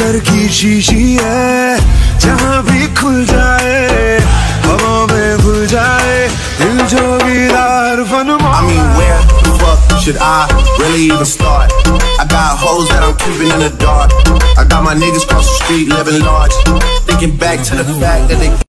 अंदर की शीशी है जहाँ भी खुल जाए, हवा में भूल जाए दिल जोगीदार फनमा। Should I really even start? I got hoes that I'm keeping in the dark. I got my niggas cross the street living large. Thinking back to the fact that they